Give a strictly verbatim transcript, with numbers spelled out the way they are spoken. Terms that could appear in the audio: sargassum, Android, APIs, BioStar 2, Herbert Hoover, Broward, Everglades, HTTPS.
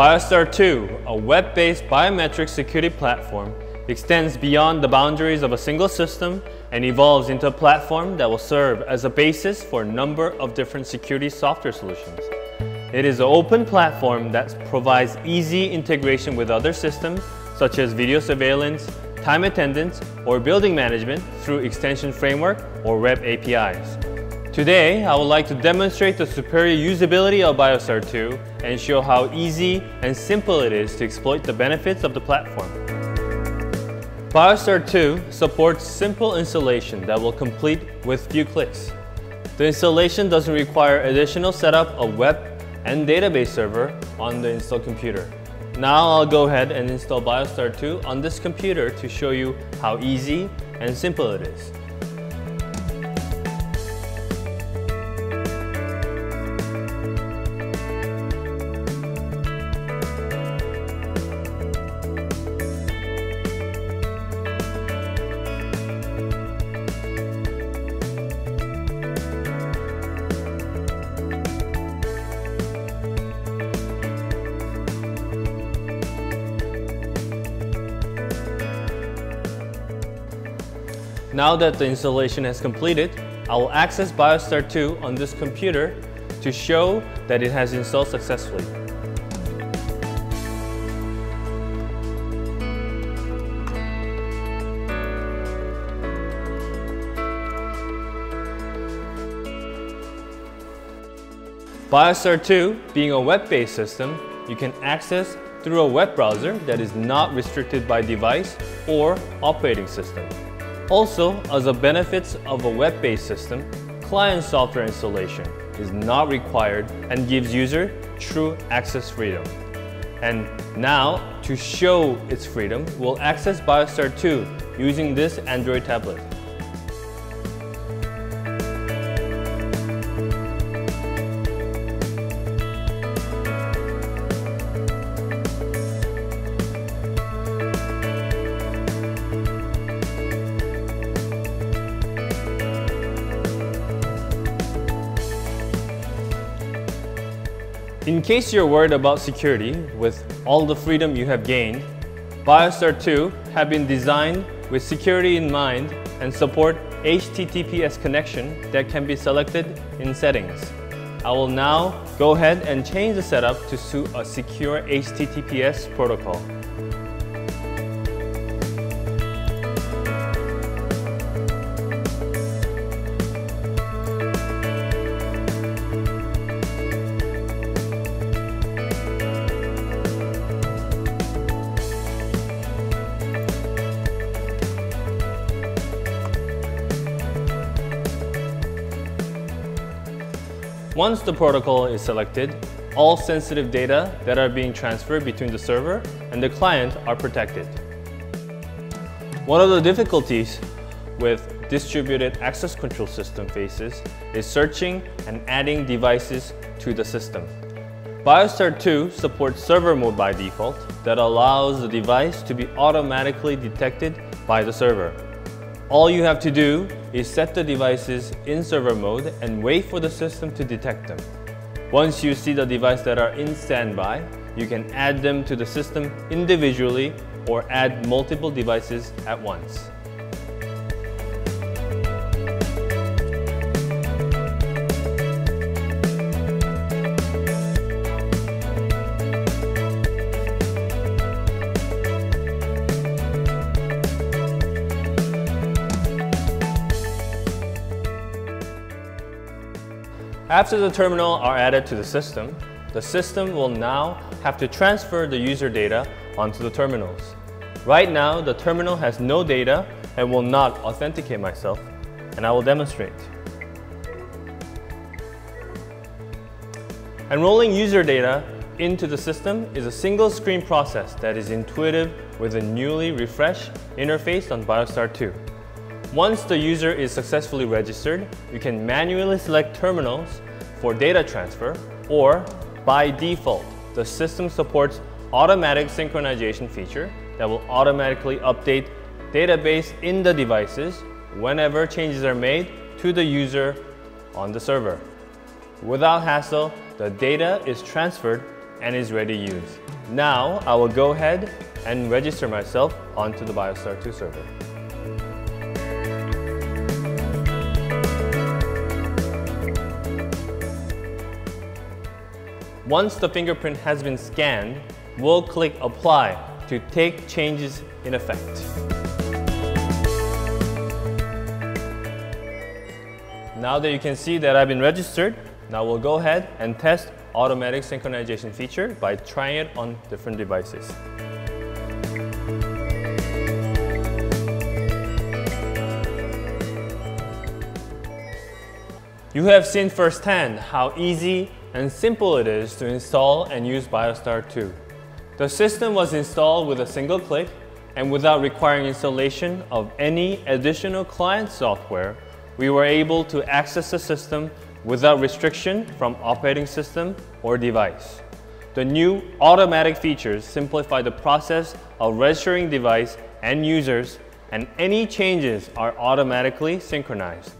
BioStar two, a web-based biometric security platform, extends beyond the boundaries of a single system and evolves into a platform that will serve as a basis for a number of different security software solutions. It is an open platform that provides easy integration with other systems such as video surveillance, time attendance, or building management through extension framework or web A P Is. Today, I would like to demonstrate the superior usability of BioStar two and show how easy and simple it is to exploit the benefits of the platform. BioStar two supports simple installation that will complete with few clicks. The installation doesn't require additional setup of web and database server on the installed computer. Now I'll go ahead and install BioStar two on this computer to show you how easy and simple it is. Now that the installation has completed, I will access BioStar two on this computer to show that it has installed successfully. BioStar two, being a web-based system, you can access through a web browser that is not restricted by device or operating system. Also, as a benefits of a web-based system, client software installation is not required and gives user true access freedom. And now, to show its freedom, we'll access BioStar two using this Android tablet. In case you're worried about security, with all the freedom you have gained, BioStar two have been designed with security in mind and support H T T P S connection that can be selected in settings. I will now go ahead and change the setup to suit a secure H T T P S protocol. Once the protocol is selected, all sensitive data that are being transferred between the server and the client are protected. One of the difficulties with distributed access control system phases is searching and adding devices to the system. BioStar two supports server mode by default that allows the device to be automatically detected by the server. All you have to do is set the devices in server mode and wait for the system to detect them. Once you see the devices that are in standby, you can add them to the system individually or add multiple devices at once. After the terminal are added to the system, the system will now have to transfer the user data onto the terminals. Right now, the terminal has no data and will not authenticate myself, and I will demonstrate. Enrolling user data into the system is a single screen process that is intuitive with a newly refreshed interface on BioStar two. Once the user is successfully registered, you can manually select terminals for data transfer, or by default, the system supports automatic synchronization feature that will automatically update database in the devices whenever changes are made to the user on the server. Without hassle, the data is transferred and is ready to use. Now I will go ahead and register myself onto the BioStar two server. Once the fingerprint has been scanned, we'll click Apply to take changes in effect. Now that you can see that I've been registered, now we'll go ahead and test automatic synchronization feature by trying it on different devices. You have seen firsthand how easy and simple it is to install and use BioStar two. The system was installed with a single click and without requiring installation of any additional client software. We were able to access the system without restriction from operating system or device. The new automatic features simplify the process of registering device and users, and any changes are automatically synchronized.